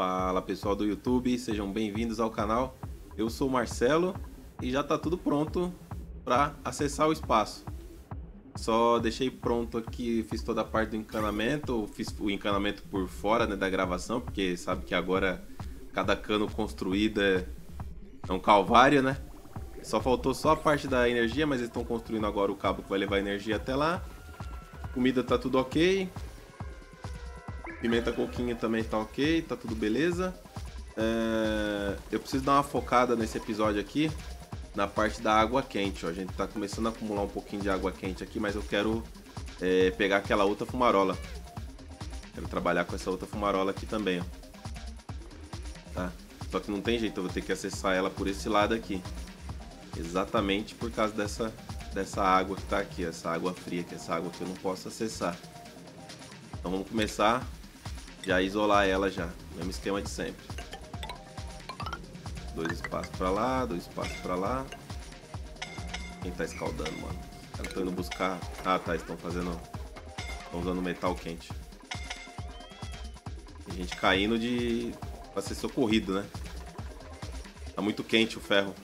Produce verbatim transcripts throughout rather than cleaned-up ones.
Fala pessoal do YouTube, sejam bem-vindos ao canal. Eu sou o Marcelo e já está tudo pronto para acessar o espaço. Só deixei pronto aqui, fiz toda a parte do encanamento, fiz o encanamento por fora, né, da gravação, porque sabe que agora cada cano construído é um calvário, né? Só faltou só a parte da energia, mas eles estão construindo agora o cabo que vai levar energia até lá. Comida tá tudo ok. Pimenta coquinha também tá ok, tá tudo beleza. É... Eu preciso dar uma focada nesse episódio aqui, na parte da água quente, ó. A gente tá começando a acumular um pouquinho de água quente aqui, mas eu quero é, pegar aquela outra fumarola. Quero trabalhar com essa outra fumarola aqui também, ó. Tá? Só que não tem jeito, eu vou ter que acessar ela por esse lado aqui. Exatamente por causa dessa, dessa água que tá aqui, ó. Essa água fria aqui, essa água que eu não posso acessar. Então vamos começar... Já isolar ela já, mesmo esquema de sempre. Dois espaços pra lá, dois espaços pra lá. Quem tá escaldando, mano? Elas estão indo buscar... Ah, tá, estão fazendo... Estão usando metal quente. Tem gente caindo de... Pra ser socorrido, né? Tá muito quente o ferro.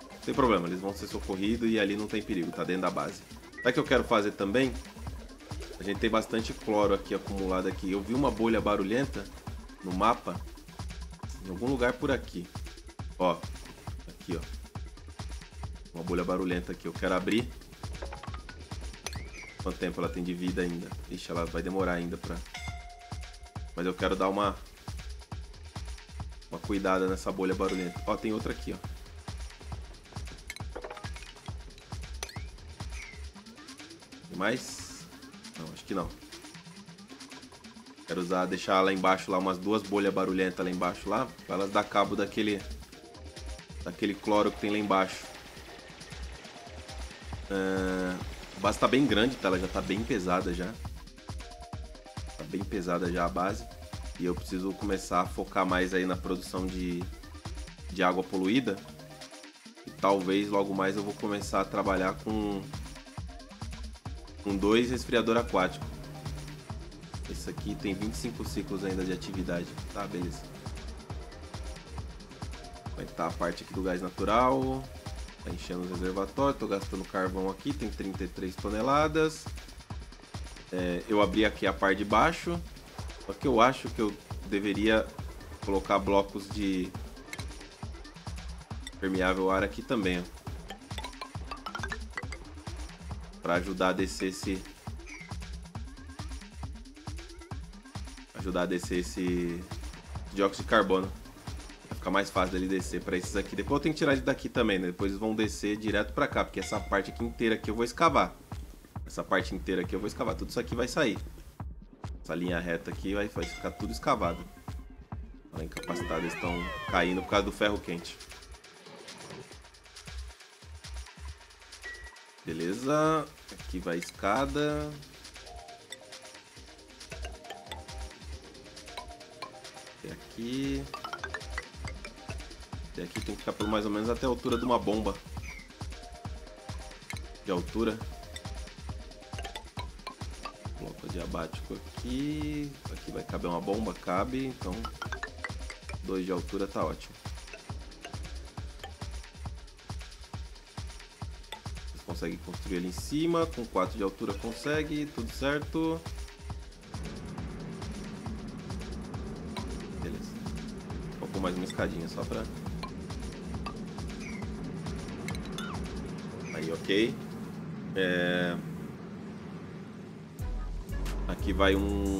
Não tem problema, eles vão ser socorridos e ali não tem perigo, tá dentro da base. Sabe o que eu quero fazer também? A gente tem bastante cloro aqui acumulado aqui. Eu vi uma bolha barulhenta no mapa, em algum lugar por aqui. Ó, aqui, ó. Uma bolha barulhenta aqui. Eu quero abrir. Quanto tempo ela tem de vida ainda? Ixi, ela vai demorar ainda pra... Mas eu quero dar uma... Uma cuidada nessa bolha barulhenta. Ó, tem outra aqui, ó. Tem mais? Não, acho que não. Quero usar, deixar lá embaixo lá umas duas bolhas barulhentas lá embaixo lá, pra elas dar cabo daquele daquele cloro que tem lá embaixo. Uh, a base tá bem grande, tá? Ela já tá bem pesada já. Tá bem pesada já a base. E eu preciso começar a focar mais aí na produção de, de água poluída. E talvez logo mais eu vou começar a trabalhar com... Com dois resfriador aquático. Esse aqui tem vinte e cinco ciclos ainda de atividade. Tá, beleza. Vai estar a parte aqui do gás natural. Tá enchendo os reservatórios. Tô gastando carvão aqui. Tem trinta e três toneladas. É, eu abri aqui a parte de baixo. Só que eu acho que eu deveria colocar blocos de permeável ar aqui também, ó. Pra ajudar a descer esse... Ajudar a descer esse... dióxido de carbono. Vai ficar mais fácil dele descer pra esses aqui. Depois eu tenho que tirar ele daqui também, né? Depois eles vão descer direto pra cá. Porque essa parte aqui inteira aqui eu vou escavar. Essa parte inteira aqui eu vou escavar. Tudo isso aqui vai sair. Essa linha reta aqui vai, vai ficar tudo escavado. Olha a incapacidade. Eles estão caindo por causa do ferro quente. Beleza, aqui vai a escada. Até aqui. Até aqui tem que ficar por mais ou menos até a altura de uma bomba. De altura. Bloco adiabático aqui. Aqui vai caber uma bomba, cabe, então dois de altura tá ótimo. Consegue construir ali em cima, com quatro de altura consegue, tudo certo. Beleza. Colocou mais uma escadinha só pra... Aí, ok. É... Aqui vai um...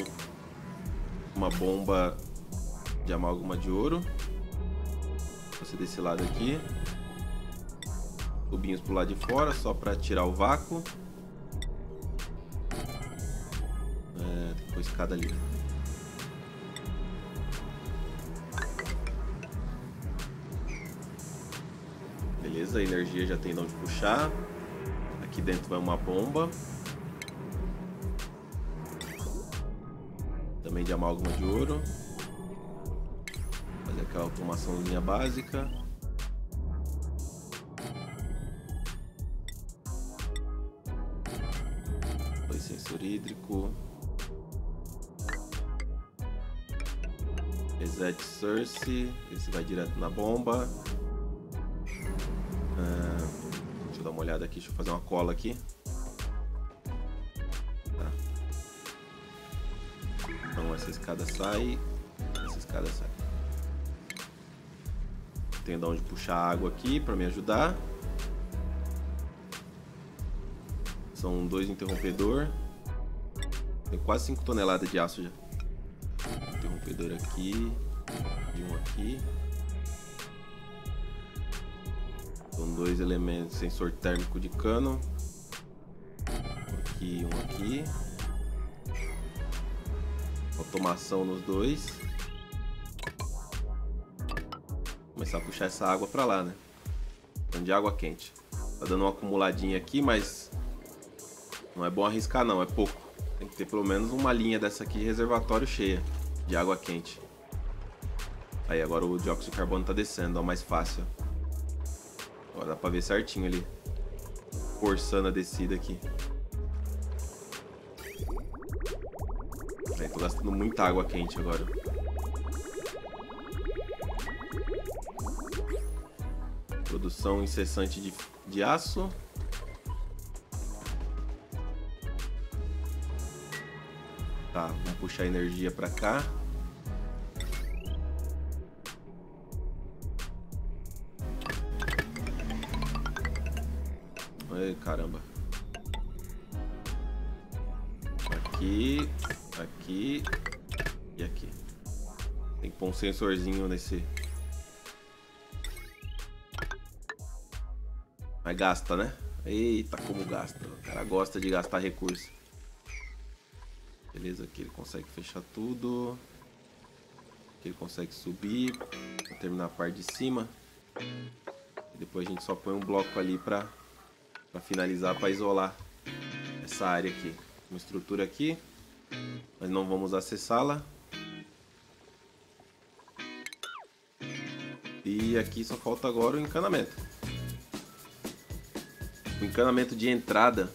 uma bomba de amálgama de ouro. Vai ser desse lado aqui. Tubinhos pro lado de fora, só para tirar o vácuo. É, tem que pôr a escada ali. Beleza, a energia já tem de onde puxar. Aqui dentro vai uma bomba. Também de amálgama de ouro. Fazer aquela automaçãozinha básica. Sensor hídrico. Exet Source, esse vai direto na bomba. Ah, deixa eu dar uma olhada aqui, deixa eu fazer uma cola aqui. Tá. Então essa escada sai, essa escada sai. Tenho de onde puxar água aqui para me ajudar. São dois interrompedor. Tem quase cinco toneladas de aço já. Interrompedor aqui e um aqui. São dois elementos, sensor térmico de cano. Um aqui e um aqui. Automação nos dois. Vou começar a puxar essa água para lá, né? Então, de água quente. Tá dando uma acumuladinha aqui, mas não é bom arriscar não, é pouco. Tem que ter pelo menos uma linha dessa aqui de reservatório cheia de água quente. Aí agora o dióxido de carbono tá descendo, ó, mais fácil. Ó, dá pra ver certinho ali, forçando a descida aqui. Aí tô gastando muita água quente agora. Produção incessante de, de aço. Tá, vamos puxar energia para cá. Ai, caramba. Aqui, aqui e aqui. Tem que pôr um sensorzinho nesse. Mas gasta, né? Eita, como gasta. O cara gosta de gastar recurso. Beleza, aqui ele consegue fechar tudo. Aqui ele consegue subir. Vou terminar a parte de cima. E depois a gente só põe um bloco ali pra, pra finalizar, pra isolar essa área aqui. Uma estrutura aqui, mas não vamos acessá-la. E aqui só falta agora o encanamento. O encanamento de entrada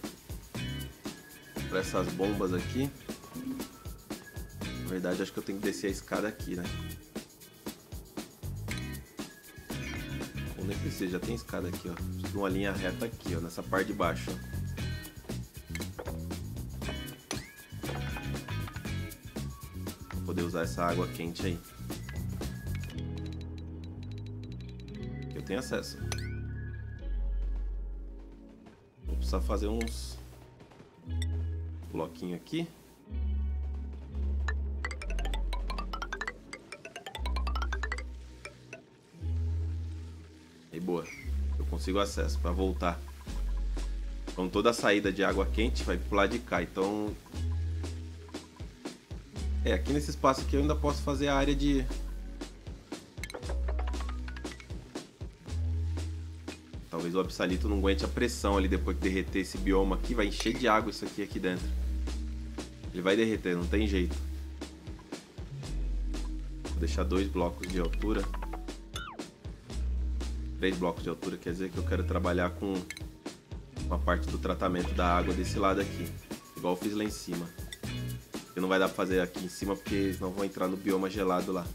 pra essas bombas aqui. Na verdade, acho que eu tenho que descer a escada aqui, né? Ou nem precisa, já tem escada aqui, ó. Preciso de uma linha reta aqui, ó, nessa parte de baixo. Vou poder usar essa água quente aí. Aqui eu tenho acesso. Vou precisar fazer uns bloquinhos aqui. Boa, eu consigo acesso para voltar. Então toda a saída de água quente vai pro lado de cá. Então é aqui nesse espaço aqui eu ainda posso fazer a área de talvez o absalito não aguente a pressão ali depois que derreter esse bioma aqui, vai encher de água isso aqui aqui dentro. Ele vai derreter, não tem jeito. Vou deixar dois blocos de altura. Três blocos de altura, quer dizer que eu quero trabalhar com uma parte do tratamento da água desse lado aqui, igual eu fiz lá em cima. Eu não vai dar pra fazer aqui em cima porque eles não vão entrar no bioma gelado lá.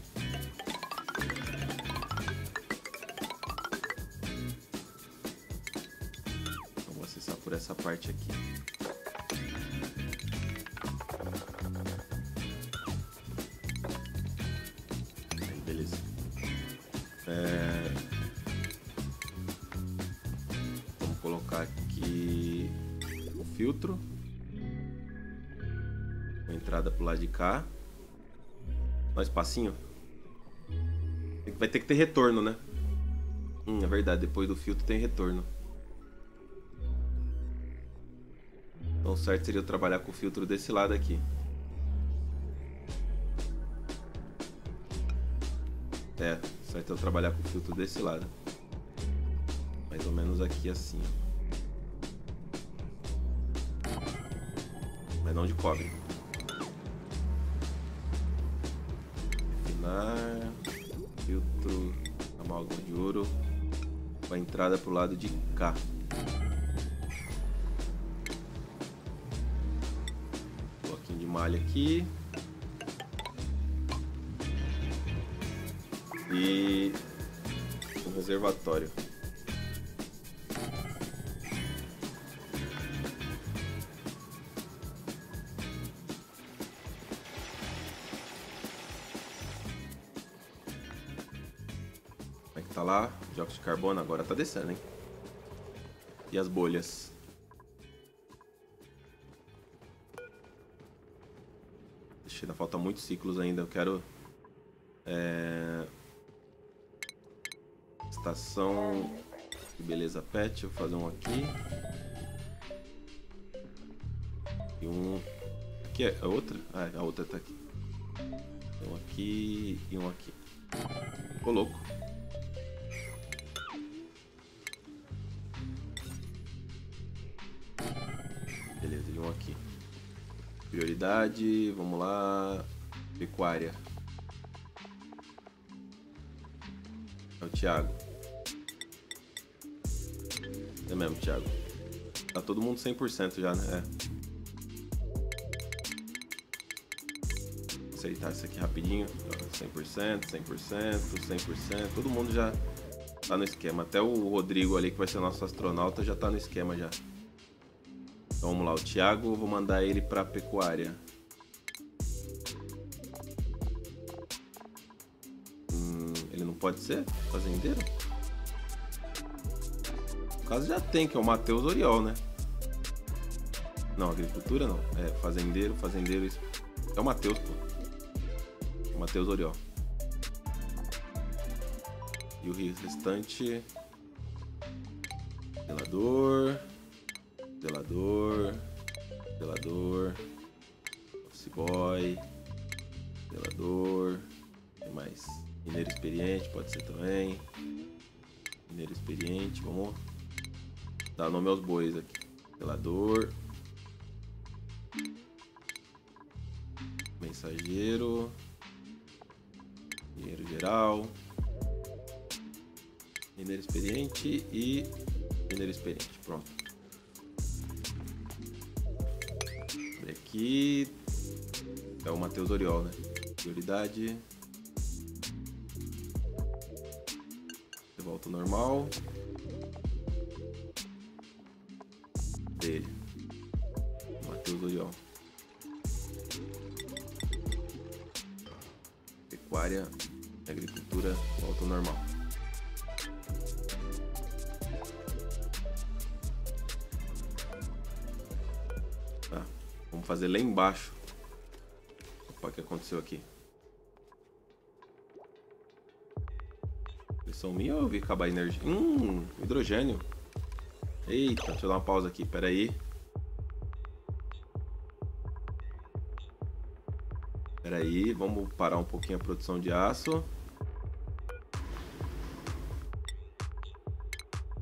Então, vou acessar por essa parte aqui. Aí, beleza. É... colocar aqui o filtro, a entrada pro lado de cá, um espacinho, vai ter que ter retorno, né? Hum, é verdade, depois do filtro tem retorno. Então o certo seria eu trabalhar com o filtro desse lado aqui. É, o certo é eu trabalhar com o filtro desse lado. Mais ou menos aqui assim. Mas não de cobre. Refinar. Filtro. Amálgama de ouro. Com a entrada pro lado de cá. Bloquinho de malha aqui. e o reservatório. Como é que tá lá? Dióxido de carbono agora tá descendo, hein? E as bolhas? Ixi, ainda falta muitos ciclos ainda. Eu quero... É... Estação... Beleza, pet. Vou fazer um aqui. E um... Aqui é a outra? Ah, a outra tá aqui. Um aqui e um aqui. Ô, louco. Beleza, e um aqui. Prioridade, vamos lá. Pecuária. É o Thiago. É mesmo, Thiago. Tá todo mundo cem por cento já, né? É. Vou aceitar isso aqui rapidinho. cem por cento, cem por cento, cem por cento. Todo mundo já tá no esquema. Até o Rodrigo ali, que vai ser nosso astronauta, já tá no esquema já. Então vamos lá, o Thiago, vou mandar ele para pecuária. Hum, ele não pode ser fazendeiro? No caso já tem, que é o Matheus Oriol, né? Não, agricultura não. É, fazendeiro, fazendeiro... Isso. É o Matheus, pô. O Matheus Oriol. E o restante... Zelador... Zelador, zelador, office boy, zelador, tem mais mineiro experiente, pode ser também, mineiro experiente, vamos dar nome aos bois aqui, zelador, mensageiro, dinheiro geral, mineiro experiente e mineiro experiente, pronto. Aqui é o Matheus Oriol, né? Prioridade. De volta ao normal. Dele. Matheus Oriol. Pecuária, agricultura, volta ao normal. Vamos fazer lá embaixo. Opa, o que aconteceu aqui? Pressão minha ou eu vi acabar a energia? Hum, hidrogênio. Eita, deixa eu dar uma pausa aqui, peraí. Peraí, vamos parar um pouquinho a produção de aço.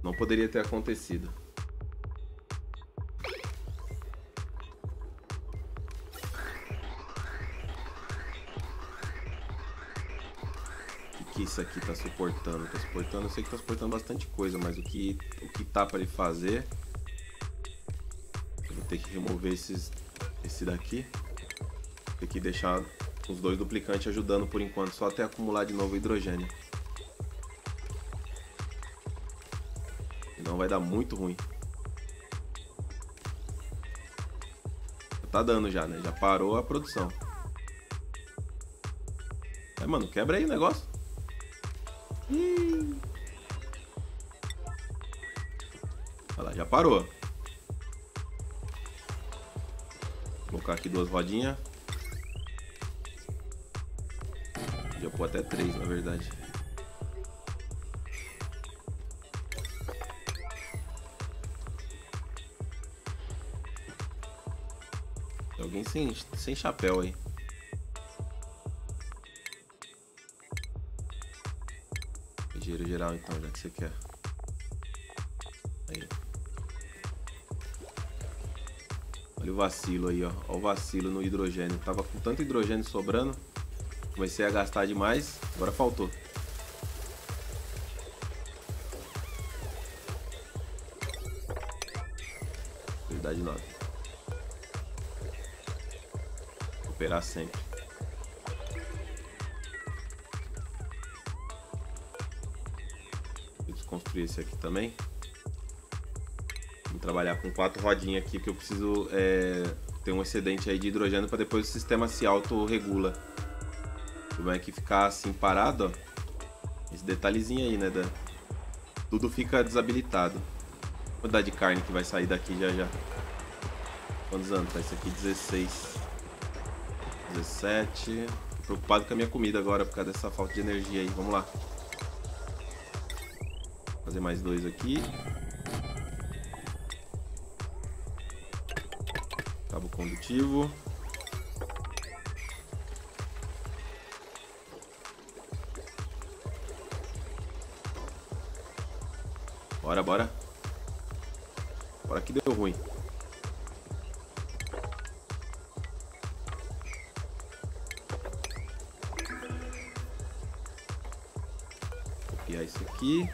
Não poderia ter acontecido. Isso aqui tá suportando, tá suportando, eu sei que tá suportando bastante coisa, mas o que, o que tá para ele fazer, eu vou ter que remover esses, esse daqui, vou ter que deixar os dois duplicantes ajudando por enquanto, só até acumular de novo hidrogênio, senão vai dar muito ruim. Tá dando já, né? Já parou a produção. É, mano, quebra aí o negócio. Hum. Olha lá, já parou. Vou colocar aqui duas rodinhas. Já pôr até três, na verdade. Tem alguém sem, sem chapéu aí. Giro geral então, já que você quer. Aí. Olha o vacilo aí, ó. Olha o vacilo no hidrogênio. Tava com tanto hidrogênio sobrando. Comecei a gastar demais. Agora faltou. Prioridade nove. Recuperar sempre. construir esse aqui também. Vou trabalhar com quatro rodinhas aqui, que eu preciso é, ter um excedente aí de hidrogênio para depois o sistema se autorregula. Vai aqui ficar assim parado, ó. Esse detalhezinho aí, né? Da... Tudo fica desabilitado. Vou dar de carne que vai sair daqui já já. Quantos anos? Tá, esse aqui dezesseis, dezessete. Tô preocupado com a minha comida agora por causa dessa falta de energia aí. Vamos lá. Fazer mais dois aqui. Cabo condutivo. Bora, bora. Bora que deu ruim. Vou copiar isso aqui.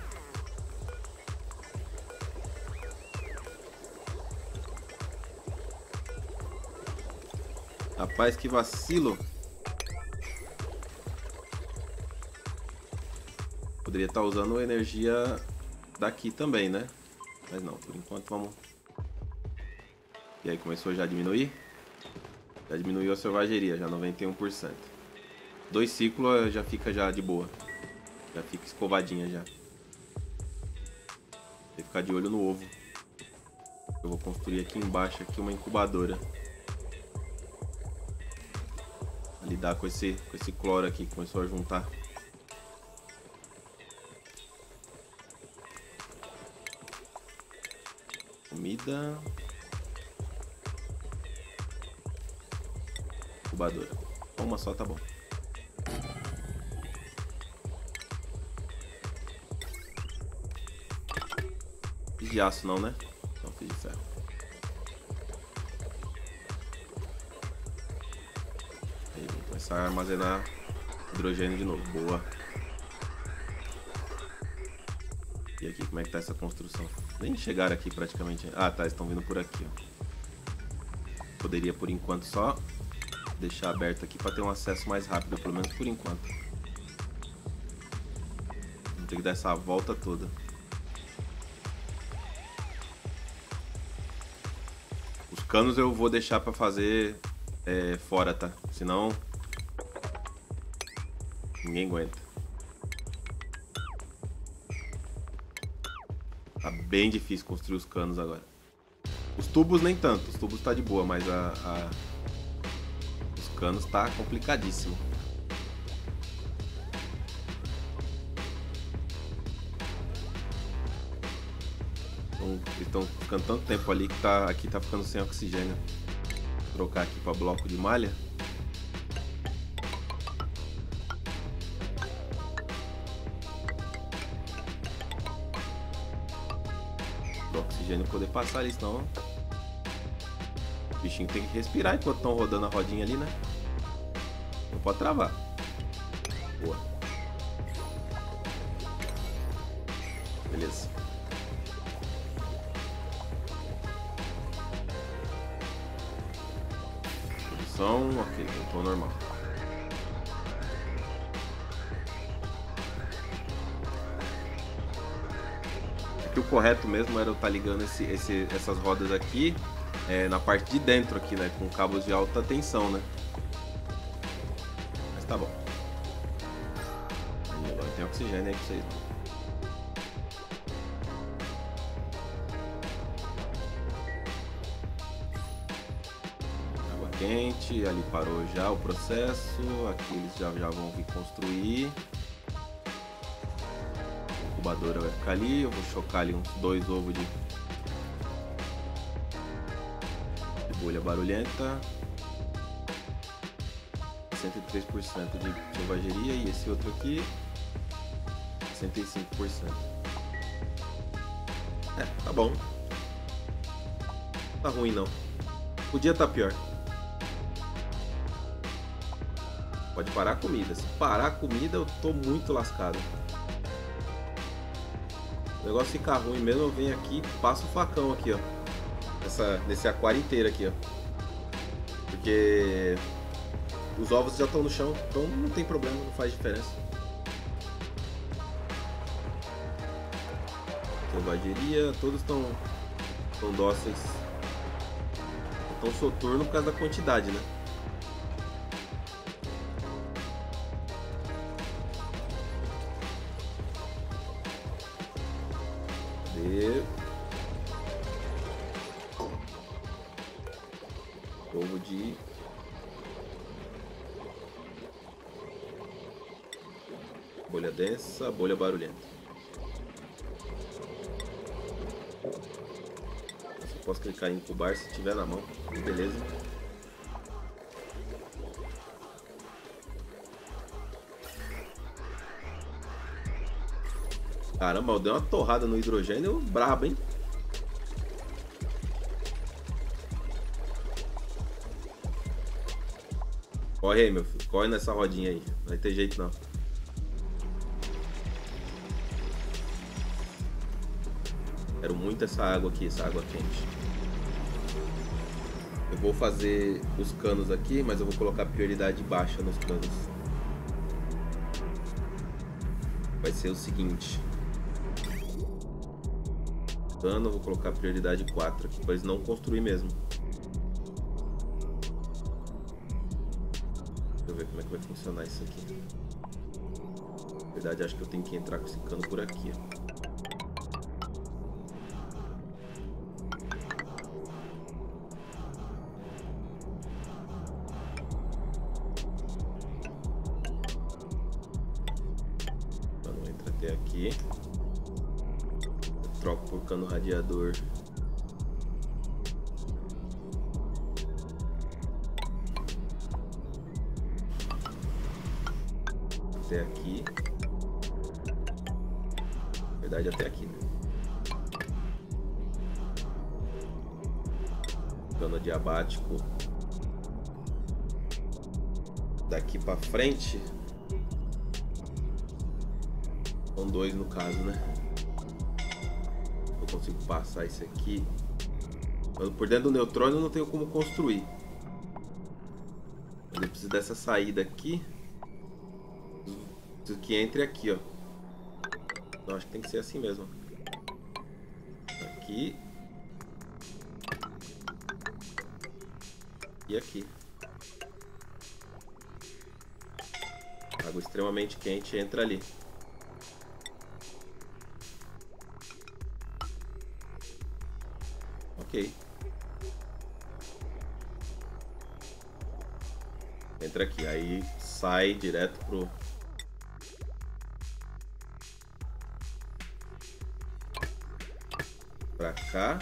Rapaz, que vacilo. Poderia estar usando energia daqui também, né? Mas não, por enquanto vamos... E aí, começou já a diminuir? Já diminuiu a selvageria, já noventa e um por cento. Dois ciclos já fica já de boa. Já fica escovadinha já. Tem que ficar de olho no ovo. Eu vou construir aqui embaixo aqui uma incubadora. Pra lidar com esse, com esse cloro aqui que começou a juntar. Comida. Incubadora. Uma só tá bom. Fiz de aço não, né? Não, fiz de ferro. Aí, vou começar a armazenar hidrogênio de novo. Boa. E aqui, como é que tá essa construção? Nem chegaram aqui praticamente. Ah, tá, estão vindo por aqui, ó. Poderia por enquanto só deixar aberto aqui para ter um acesso mais rápido, pelo menos por enquanto. Vou ter que dar essa volta toda. Os canos eu vou deixar para fazer é, fora, tá? Senão ninguém aguenta. Tá bem difícil construir os canos agora. Os tubos nem tanto, os tubos tá de boa, mas a, a... os canos tá complicadíssimo. Então, eles estão ficando tanto tempo ali que tá, aqui tá ficando sem oxigênio. Vou trocar aqui para bloco de malha. Não poder passar ali, senão o bichinho tem que respirar enquanto estão rodando a rodinha ali, né? Não pode travar. Boa. Beleza. Produção, ok, voltou normal. Que o correto mesmo era eu estar ligando esse, esse, essas rodas aqui é, na parte de dentro aqui, né? Com cabos de alta tensão, né? Mas tá bom. E agora tem oxigênio aí pra vocês. Água quente, ali parou já o processo. Aqui eles já, já vão vir construir. A incubadora vai ficar ali, eu vou chocar ali uns dois ovos de, de bolha barulhenta, cento e três por cento de selvageria e esse outro aqui, cento e cinco por cento. É, tá bom, tá ruim não, podia tá pior. Pode parar a comida, se parar a comida eu tô muito lascado. O negócio fica ruim mesmo, eu venho aqui e passo o facão aqui, ó. Essa, nesse aquário inteiro aqui, ó. Porque os ovos já estão no chão, então não tem problema, não faz diferença. covardia, todos estão tão dóceis. Tão soturno por causa da quantidade, né? Cadê? Povo de... bolha densa, bolha barulhenta. Só posso clicar em incubar se tiver na mão. Beleza. Caramba, eu dei uma torrada no hidrogênio brabo, hein? Corre aí, meu filho. Corre nessa rodinha aí. Não vai ter jeito, não. Quero muito essa água aqui, essa água quente. Eu vou fazer os canos aqui, mas eu vou colocar prioridade baixa nos canos. Vai ser o seguinte. Cano, eu vou colocar prioridade quatro aqui, pra eles não construir mesmo. Deixa eu ver como é que vai funcionar isso aqui. Na verdade, acho que eu tenho que entrar com esse cano por aqui, ó. No radiador. Até aqui. Na verdade, até aqui, né? Cano diabático. Daqui pra frente. São dois no caso, né? Consigo passar isso aqui. Por dentro do neutrônio eu não tenho como construir. Eu preciso dessa saída aqui. Preciso que entre aqui, ó. Não, acho que tem que ser assim mesmo. Aqui. E aqui. Água extremamente quente entra ali. Ok. Entra aqui, aí sai direto pro... pra cá.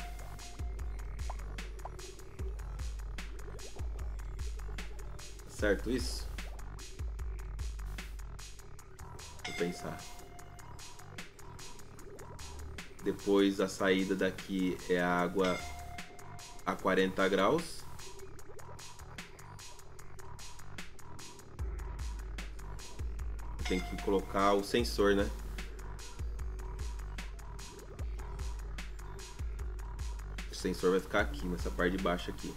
Certo isso? Vou pensar. Depois a saída daqui é a água... a quarenta graus. Tem que colocar o sensor, né? O sensor vai ficar aqui, nessa parte de baixo aqui.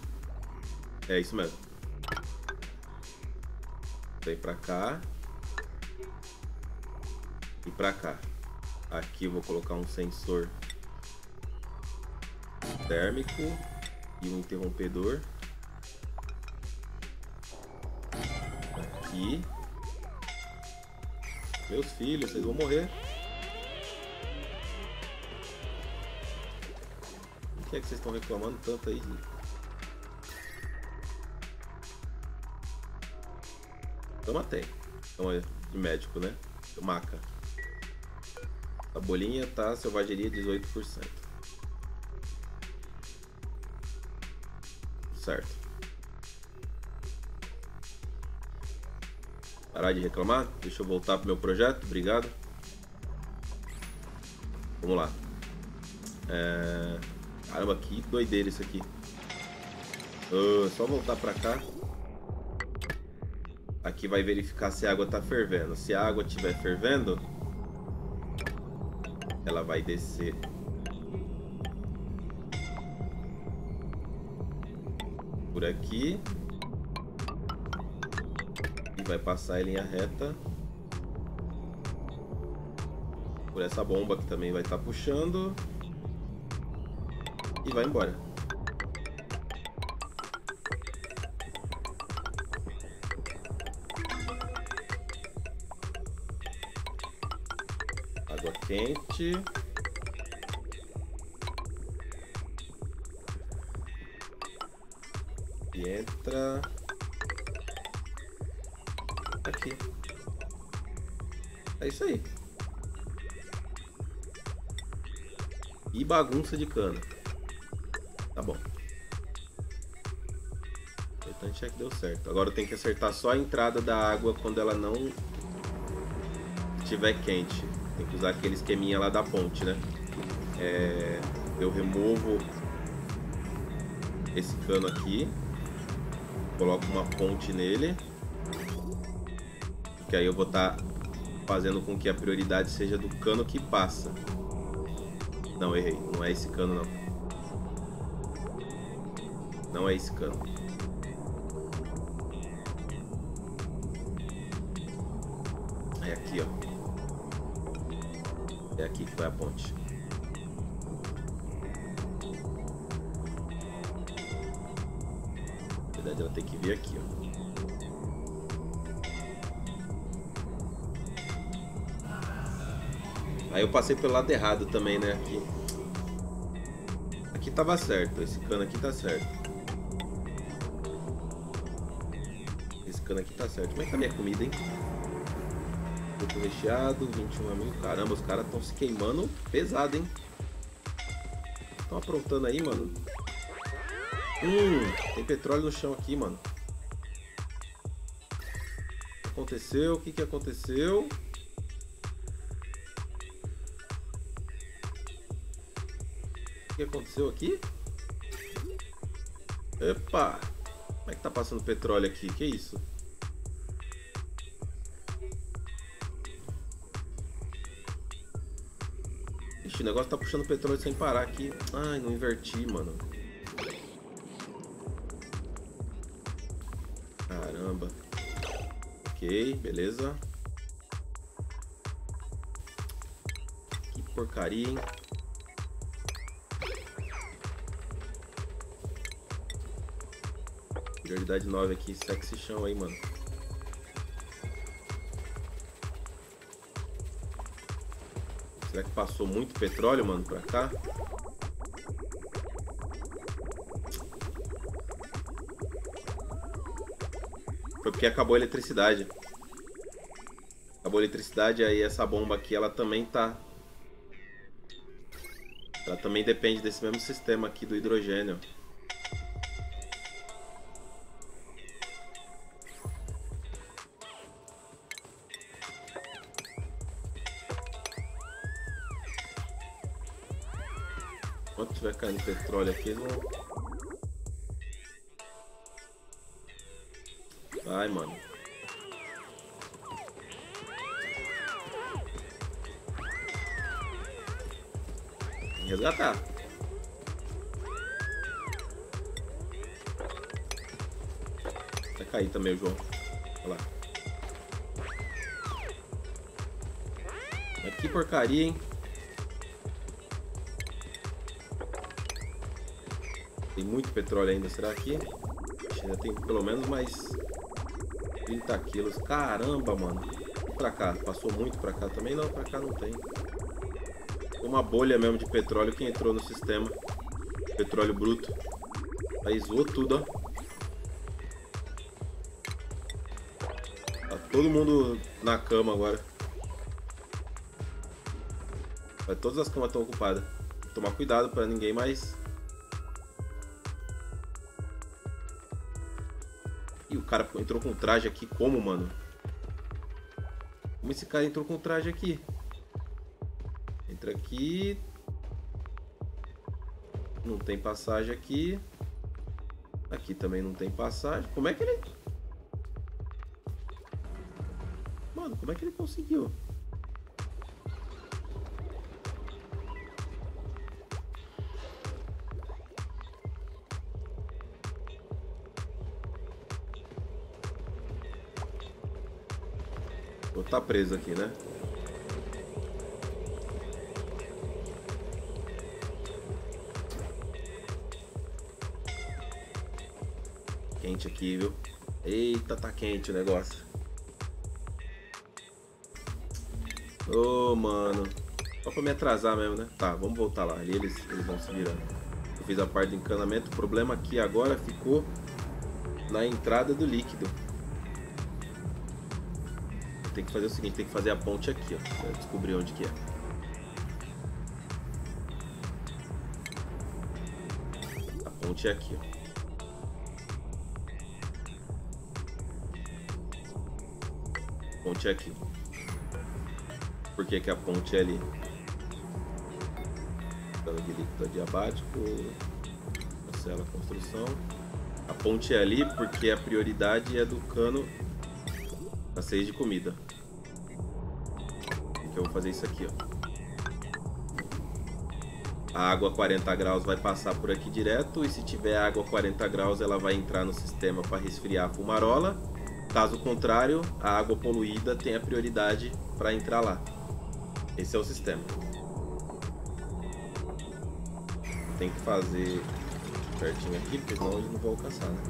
É isso mesmo. Vem pra cá. E pra cá. Aqui eu vou colocar um sensor térmico. E um interrompedor aqui. Meus filhos, vocês vão morrer. O que é que vocês estão reclamando tanto aí? Toma até. Toma de médico, né? Maca. A bolinha tá selvageria dezoito por cento. Certo. Parar de reclamar. Deixa eu voltar pro meu projeto. Obrigado. Vamos lá. É... Caramba, que doideira isso aqui. Uh, só voltar pra cá. Aqui vai verificar se a água tá fervendo. Se a água estiver fervendo, ela vai descer. Por aqui e vai passar em linha reta por essa bomba que também vai estar puxando. E vai embora. Água quente. E entra aqui. É isso aí. E bagunça de cana. Tá bom. O importante é que deu certo. Agora eu tenho que acertar só a entrada da água quando ela não estiver quente. Tem que usar aquele esqueminha lá da ponte, né? É... Eu removo esse cano aqui. Coloco uma ponte nele. Que aí eu vou estar fazendo com que a prioridade seja do cano que passa. Não, errei. Não é esse cano, não. Não é esse cano. É aqui, ó. É aqui que vai a ponte. Na verdade, ela tem que vir aqui, ó. Aí eu passei pelo lado errado também, né? Aqui, aqui tava certo. Esse cano aqui tá certo. Cana aqui tá certo. Como é que tá minha comida, hein? Pouco recheado, vinte e um mil. Caramba, os caras estão se queimando pesado, hein? Estão aprontando aí, mano. Hum, tem petróleo no chão aqui, mano. O que aconteceu? O que que aconteceu? O que aconteceu aqui? Epa! Como é que tá passando petróleo aqui? Que isso? Ixi, o negócio tá puxando petróleo sem parar aqui. Ai, não inverti, mano. Caramba. Ok, beleza. Que porcaria, hein? Prioridade nove aqui. Seca esse chão aí, mano. Será que passou muito petróleo, mano, pra cá? Foi porque acabou a eletricidade. Acabou a eletricidade, aí essa bomba aqui, ela também tá... Ela também depende desse mesmo sistema aqui do hidrogênio. Enquanto tiver caindo petróleo aqui, eles vão... Vai, mano. Resgatar. Vai cair também o João. Olha lá. Mas que porcaria, hein? Tem muito petróleo ainda, será que? Já tem pelo menos mais trinta quilos. Caramba, mano. E pra cá? Passou muito pra cá também? Não, pra cá não tem. Uma bolha mesmo de petróleo que entrou no sistema. Petróleo bruto. Aí zoou tudo, ó. Tá todo mundo na cama agora. Mas todas as camas estão ocupadas. Vou tomar cuidado pra ninguém mais... E o cara entrou com traje aqui, como, mano? Como esse cara entrou com traje aqui? Entra aqui. Não tem passagem aqui. Aqui também não tem passagem. Como é que ele... Mano, como é que ele conseguiu? Vou estar preso aqui, né? quente aqui, viu? Eita, tá quente o negócio. Ô, mano. Só pra me atrasar mesmo, né? Tá, vamos voltar lá. E eles, eles vão se virando. Eu fiz a parte do encanamento. O problema aqui agora ficou na entrada do líquido. Tem que fazer o seguinte, tem que fazer a ponte aqui, ó. Pra descobrir onde que é. A ponte é aqui, ó. A ponte é aqui. Por que que a ponte é ali? De líquido adiabático. Cancela a construção. A ponte é ali porque a prioridade é do cano. Passeio de comida. Então eu vou fazer isso aqui, ó. A água a quarenta graus vai passar por aqui direto. E se tiver água a quarenta graus, ela vai entrar no sistema para resfriar a fumarola. Caso contrário, a água poluída tem a prioridade para entrar lá. Esse é o sistema. Tem que fazer pertinho aqui, porque senão eu não vou alcançar, né?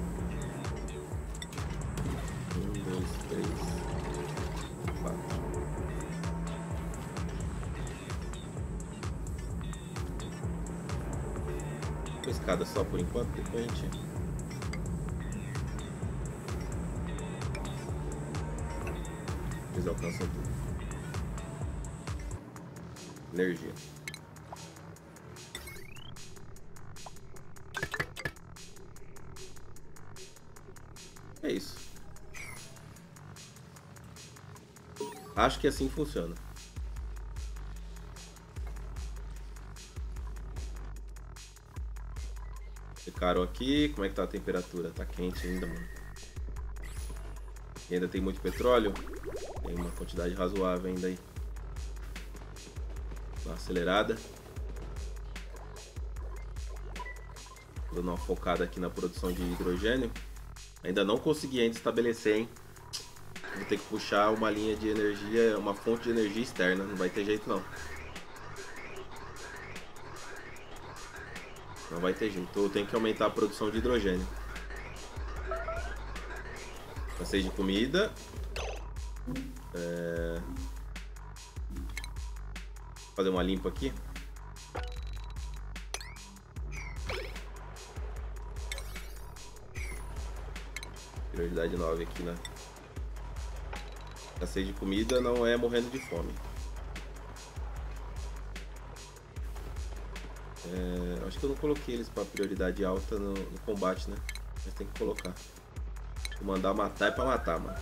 um, dois, três, quatro. Uma escada só por enquanto, depois a gente... Eles alcançam tudo. Energia. É isso. Acho que assim funciona. Ficaram aqui. Como é que tá a temperatura? Tá quente ainda, mano. E ainda tem muito petróleo? Tem uma quantidade razoável ainda aí. Dá uma acelerada. Dando uma focada aqui na produção de hidrogênio. Ainda não consegui ainda estabelecer, hein? Vou ter que puxar uma linha de energia, uma fonte de energia externa. Não vai ter jeito, não. Não vai ter jeito. Então eu tenho que aumentar a produção de hidrogênio. Passeio de comida. É... Vou fazer uma limpa aqui. Prioridade nove aqui, né? Escassez de comida não é morrendo de fome. É, acho que eu não coloquei eles para prioridade alta no, no combate, né? Mas tem que colocar. Vou mandar matar é para matar, mano.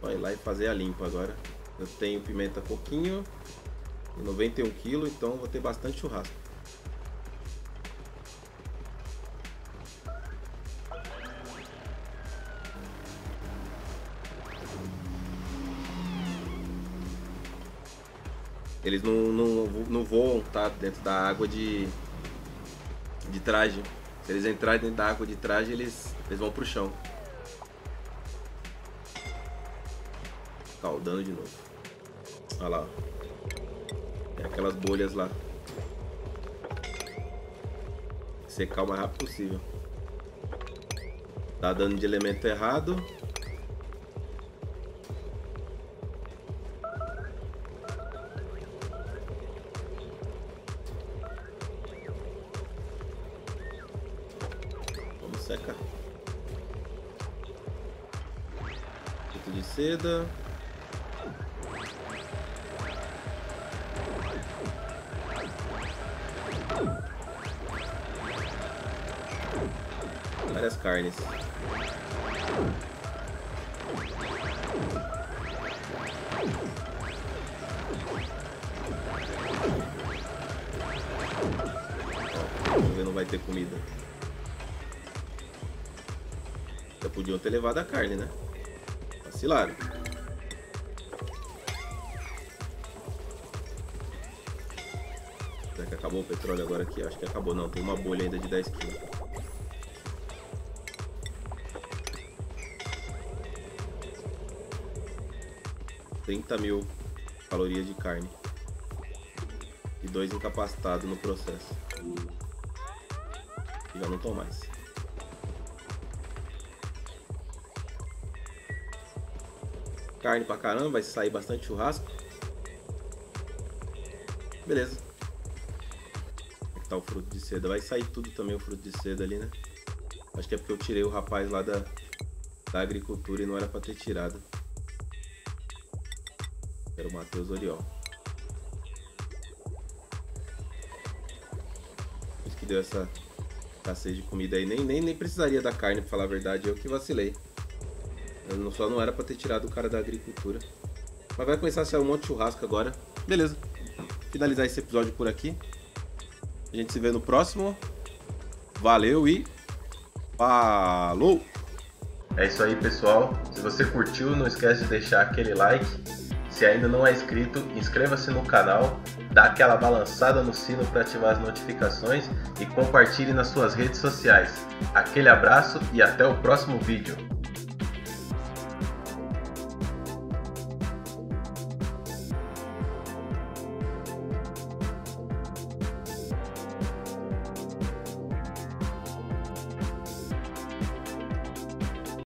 Vai lá e fazer a limpa agora. Eu tenho pimenta coquinho e noventa e um quilos, então vou ter bastante churrasco. Eles não, não, não voam, tá? Dentro da água de, de traje. Se eles entrarem dentro da água de traje, eles, eles vão pro chão. Caldando de novo. Olha lá. Tem aquelas bolhas lá. Secar o mais rápido possível. Tá dando de elemento errado. Seda. Várias carnes. Vamos ver, não vai ter comida. Já podiam ter levado a carne, né? Vacilaram. Será que acabou o petróleo agora aqui? Acho que acabou, não. Tem uma bolha ainda de dez quilos. trinta mil calorias de carne. E dois incapacitados no processo. Já não tô mais. Carne pra caramba, vai sair bastante churrasco. Beleza. Como é que tá o fruto de seda? Vai sair tudo também o fruto de seda ali, né? Acho que é porque eu tirei o rapaz lá da, da agricultura e não era pra ter tirado. Era o Matheus Oriol. Por isso que deu essa escassez de comida aí. Nem, nem, nem precisaria da carne, pra falar a verdade. Eu que vacilei. Eu só não era pra ter tirado o cara da agricultura. Mas vai começar a sair um monte de churrasco agora. Beleza. Finalizar esse episódio por aqui. A gente se vê no próximo. Valeu e... falou! É isso aí, pessoal. Se você curtiu, não esquece de deixar aquele like. Se ainda não é inscrito, inscreva-se no canal. Dá aquela balançada no sino para ativar as notificações. E compartilhe nas suas redes sociais. Aquele abraço e até o próximo vídeo.